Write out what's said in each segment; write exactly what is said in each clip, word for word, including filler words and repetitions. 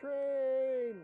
train!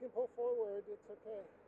can pull forward, it's okay.